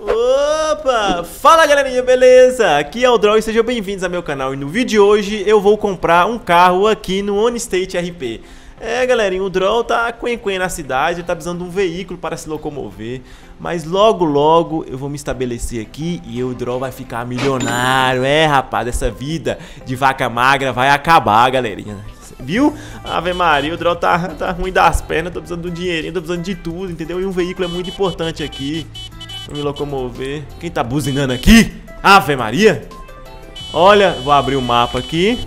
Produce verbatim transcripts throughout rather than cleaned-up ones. Opa! Fala galerinha, beleza? Aqui é o Droll e sejam bem-vindos ao meu canal. E no vídeo de hoje eu vou comprar um carro aqui no One State R P. É galerinha, o Droll tá quen-quen na cidade, ele tá precisando de um veículo para se locomover. Mas logo logo eu vou me estabelecer aqui e eu, o Droll vai ficar milionário. É rapaz, essa vida de vaca magra vai acabar galerinha, viu? Ave Maria, o Droll tá, tá ruim das pernas, tô precisando de um dinheirinho, tô precisando de tudo, entendeu? E um veículo é muito importante aqui pra me locomover. Quem tá buzinando aqui? Ave Maria! Olha, vou abrir o mapa aqui.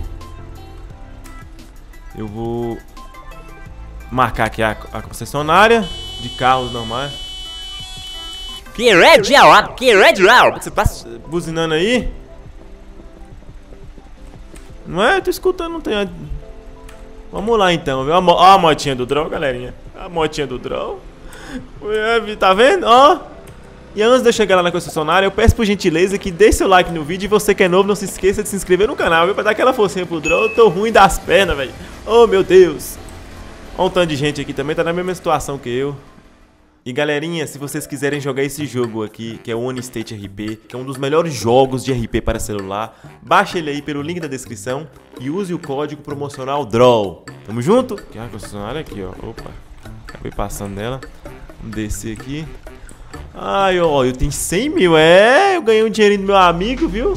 Eu vou marcar aqui a, a concessionária de carros normais. Que é Droll? Que é Droll? Você tá buzinando aí? Não é? Eu tô escutando, não tem. Vamos lá então, viu? Ó a motinha do Droll, galerinha. A motinha do Droll. Tá vendo? Ó. E antes de eu chegar lá na concessionária, eu peço por gentileza que dê seu like no vídeo. E você que é novo, não se esqueça de se inscrever no canal, viu? Pra dar aquela forcinha pro Droll. Eu tô ruim das pernas, velho. Oh, meu Deus. Ó um tanto de gente aqui também, tá na mesma situação que eu. E galerinha, se vocês quiserem jogar esse jogo aqui, que é o One State R P, que é um dos melhores jogos de R P para celular, baixa ele aí pelo link da descrição e use o código promocional Droll. Tamo junto? Que a concessionária aqui, ó. Opa. Acabei passando dela. Vamos descer aqui. Ai, ó, eu tenho cem mil, é, eu ganhei um dinheirinho do meu amigo, viu?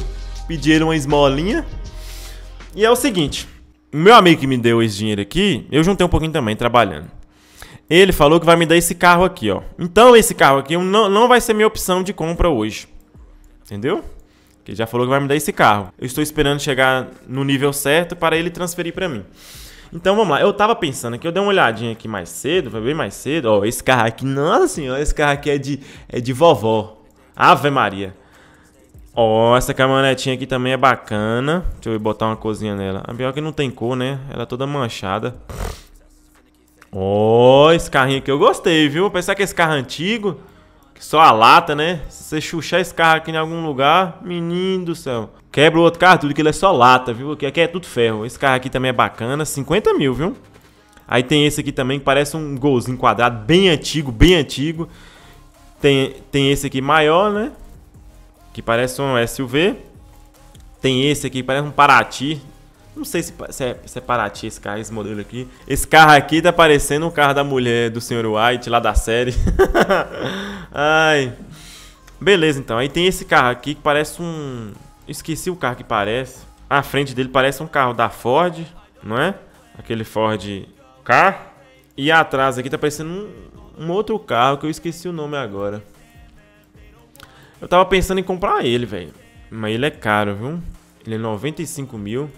Pediram uma esmolinha. E é o seguinte, o meu amigo que me deu esse dinheiro aqui, eu juntei um pouquinho também, trabalhando. Ele falou que vai me dar esse carro aqui, ó. Então esse carro aqui não, não vai ser minha opção de compra hoje, entendeu? Porque ele já falou que vai me dar esse carro. Eu estou esperando chegar no nível certo para ele transferir pra mim. Então vamos lá, eu tava pensando aqui, eu dei uma olhadinha aqui mais cedo, foi bem mais cedo. Ó, esse carro aqui, nossa senhora, esse carro aqui é de, é de vovó. Ave Maria. Ó, essa caminhonetinha aqui também é bacana. Deixa eu botar uma cozinha nela. A pior que não tem cor, né? Ela é toda manchada. Ó, esse carrinho aqui eu gostei, viu? Pensar que esse carro é antigo, que só a lata, né? Se você chuchar esse carro aqui em algum lugar, menino do céu, quebra o outro carro tudo, que ele é só lata, viu? Aqui é tudo ferro. Esse carro aqui também é bacana, cinquenta mil, viu? Aí tem esse aqui também, que parece um golzinho quadrado, bem antigo, bem antigo. Tem, tem esse aqui maior, né? Que parece um S U V. Tem esse aqui que parece um Paraty. Não sei se, se, é, se é Paraty esse carro, esse modelo aqui. Esse carro aqui tá parecendo um carro da mulher do senhor White, lá da série. Ai. Beleza, então. Aí tem esse carro aqui que parece um... Esqueci o carro que parece. A frente dele parece um carro da Ford, não é? Aquele Ford K. E atrás aqui tá parecendo um, um outro carro que eu esqueci o nome agora. Eu tava pensando em comprar ele, velho. Mas ele é caro, viu? Ele é noventa e cinco mil.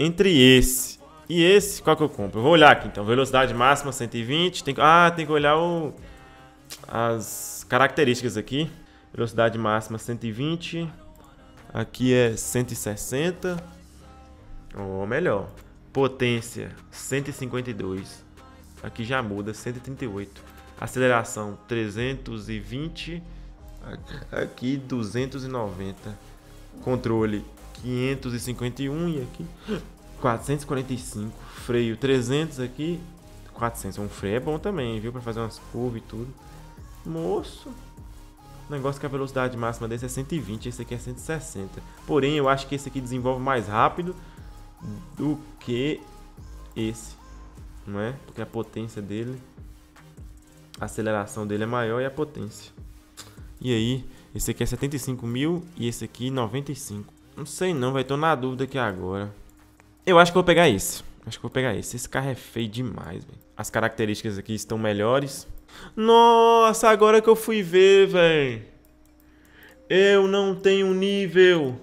Entre esse e esse, qual que eu compro? Eu vou olhar aqui então. Velocidade máxima cento e vinte. Tem que... Ah, tem que olhar o... as características aqui. Velocidade máxima cento e vinte. Aqui é cento e sessenta. Ou melhor, potência cento e cinquenta e dois. Aqui já muda, cento e trinta e oito. Aceleração trezentos e vinte. Aqui duzentos e noventa. Controle quinhentos e cinquenta e um. E aqui quatrocentos e quarenta e cinco. Freio trezentos aqui, quatrocentos. Um freio é bom também, viu? Pra fazer umas curvas e tudo. Moço, o negócio que a velocidade máxima desse é cento e vinte, esse aqui é cento e sessenta. Porém, eu acho que esse aqui desenvolve mais rápido do que esse, não é? Porque a potência dele, a aceleração dele é maior e a potência. E aí, esse aqui é setenta e cinco mil e esse aqui noventa e cinco. Não sei não, vai, tô na dúvida aqui agora. Eu acho que vou pegar esse. Acho que vou pegar esse. Esse carro é feio demais, velho. As características aqui estão melhores. Nossa, agora que eu fui ver, velho. Eu não tenho nível.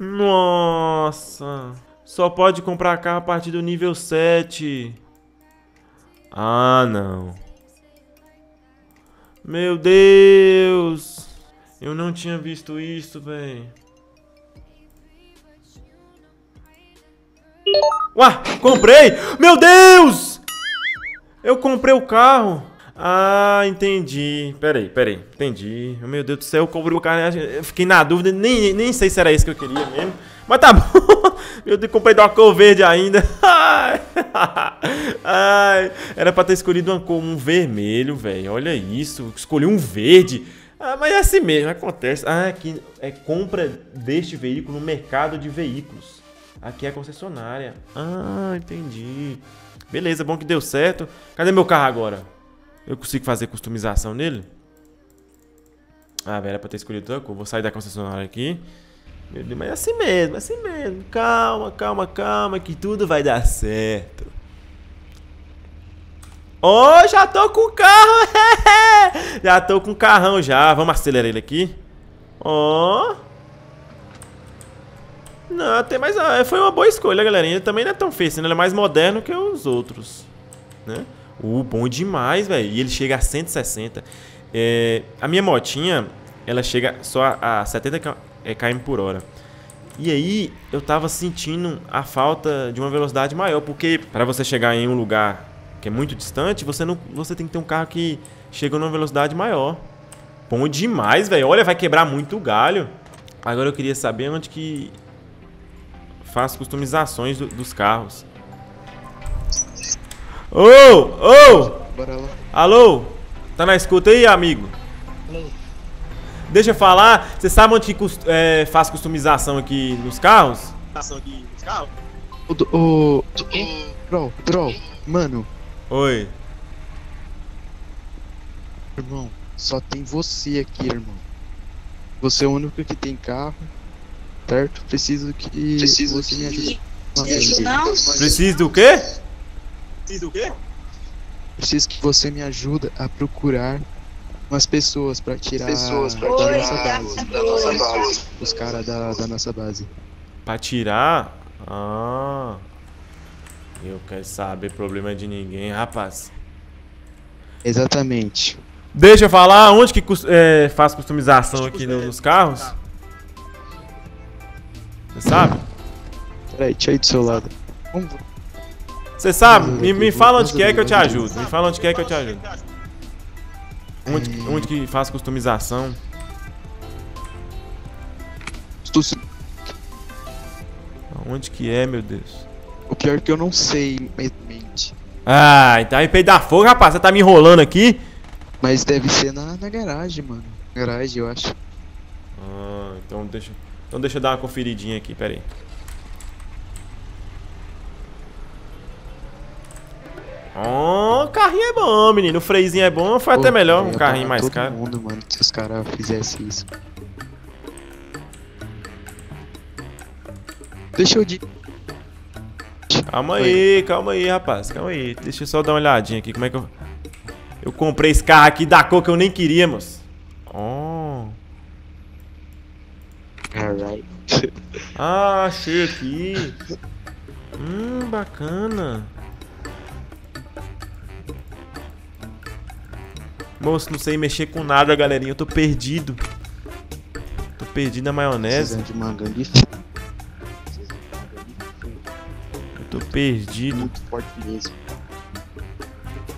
Nossa. Só pode comprar carro a partir do nível sete. Ah, não. Meu Deus. Eu não tinha visto isso, velho. Uá, comprei! Meu Deus! Eu comprei o carro. Ah, entendi. Peraí, peraí. Entendi. Meu Deus do céu, eu comprei o carro. Eu fiquei na dúvida. Nem, nem sei se era isso que eu queria mesmo. Mas tá bom. Meu Deus, comprei uma cor verde ainda. Ai, era pra ter escolhido uma cor, um vermelho, velho. Olha isso, escolhi um verde. Ah, mas é assim mesmo, acontece. Ah, aqui é compra deste veículo no mercado de veículos. Aqui é a concessionária. Ah, entendi. Beleza, bom que deu certo. Cadê meu carro agora? Eu consigo fazer customização nele? Ah, velho, era pra ter escolhido outra cor. Vou sair da concessionária aqui. Meu Deus, mas é assim mesmo, é assim mesmo. Calma, calma, calma, que tudo vai dar certo. Oh, já tô com o carro. Já tô com o carrão já. Vamos acelerar ele aqui. Ó. Oh. Não, tem mais. Ah, foi uma boa escolha, galerinha. Ele também não é tão feio, ele é mais moderno que os outros, né? Uh, bom demais, velho. E ele chega a cento e sessenta. É, a minha motinha, ela chega só a setenta quilômetros por hora. E aí, eu tava sentindo a falta de uma velocidade maior, porque para você chegar em um lugar que é muito distante, você não, você tem que ter um carro que chega numa velocidade maior. Bom demais, velho. Olha, vai quebrar muito galho. Agora eu queria saber onde que faço customizações do, dos carros. Ô, ô! Alô? Tá na escuta aí, amigo? Alô? Deixa eu falar, você sabe onde que cust é, faz customização aqui nos carros? Aqui nos carros? O, o, o, Droll, Droll, mano. Oi. Irmão, só tem você aqui, irmão. Você é o único que tem carro, certo? Preciso que Preciso você que... me ajude. Preciso não? Preciso do quê? Preciso do quê? Preciso que você me ajude a procurar umas pessoas pra tirar pessoas pra da, tirar. Nossa base, da nossa base. Os caras da, da nossa base. Pra tirar? Ah. Eu quero saber problema de ninguém, rapaz. Exatamente. Deixa eu falar, onde que é, faz customização aqui no, nos carros? Você sabe? Peraí, deixa eu ir do seu lado. Você sabe? Me, me fala onde que é que eu te ajudo. Me fala onde que é que eu te ajudo. Onde, onde que faz customização? Onde que é, meu Deus? O pior é que eu não sei, mente. Ah, então aí peidar fogo, rapaz. Você tá me enrolando aqui? Mas deve ser na, na garagem, mano. Garagem, eu acho. Ah, então deixa, então deixa eu dar uma conferidinha aqui, pera aí. Oh, o carrinho é bom, menino. O freizinho é bom, foi oh, até melhor um carrinho mais caro. Mundo, mano, se os caras fizessem isso. Deixa eu de... Calma Oi. aí, calma aí, rapaz. Calma aí. Deixa eu só dar uma olhadinha aqui. Como é que eu... Eu comprei esse carro aqui da cor que eu nem queria, moço. Oh. Alright. Ah, achei aqui. Hum, bacana. Moço, não sei mexer com nada, galerinha. Eu tô perdido. Tô perdido na maionese. De eu tô perdido. Muito forte mesmo.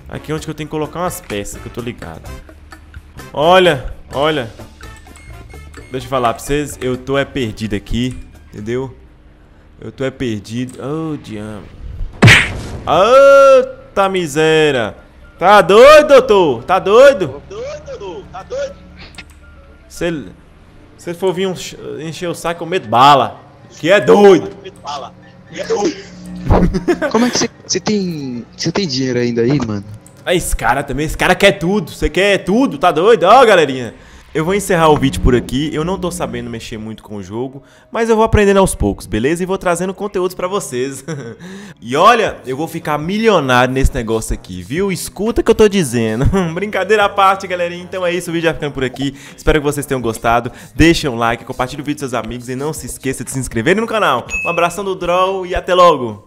Aqui é onde que eu tenho que colocar umas peças, que eu tô ligado. Olha, olha. Deixa eu falar pra vocês. Eu tô é perdido aqui, entendeu? Eu tô é perdido. Oh, diabo. Eita miséria. Tá doido, doutor? Tá doido? Doido, doutor. Tá doido? Se você for vir um, encher o saco, eu meto bala. Que é doido. Que é doido. Como é que você tem, você tem dinheiro ainda aí, mano? Esse cara também, esse cara quer tudo. Você quer tudo, tá doido? Ó, galerinha. Eu vou encerrar o vídeo por aqui. Eu não tô sabendo mexer muito com o jogo, mas eu vou aprendendo aos poucos, beleza? E vou trazendo conteúdos pra vocês. E olha, eu vou ficar milionário nesse negócio aqui, viu? Escuta o que eu tô dizendo. Brincadeira à parte, galerinha. Então é isso, o vídeo vai ficando por aqui. Espero que vocês tenham gostado. Deixa um like, compartilha o vídeo com seus amigos e não se esqueça de se inscrever no canal. Um abração do Droll e até logo!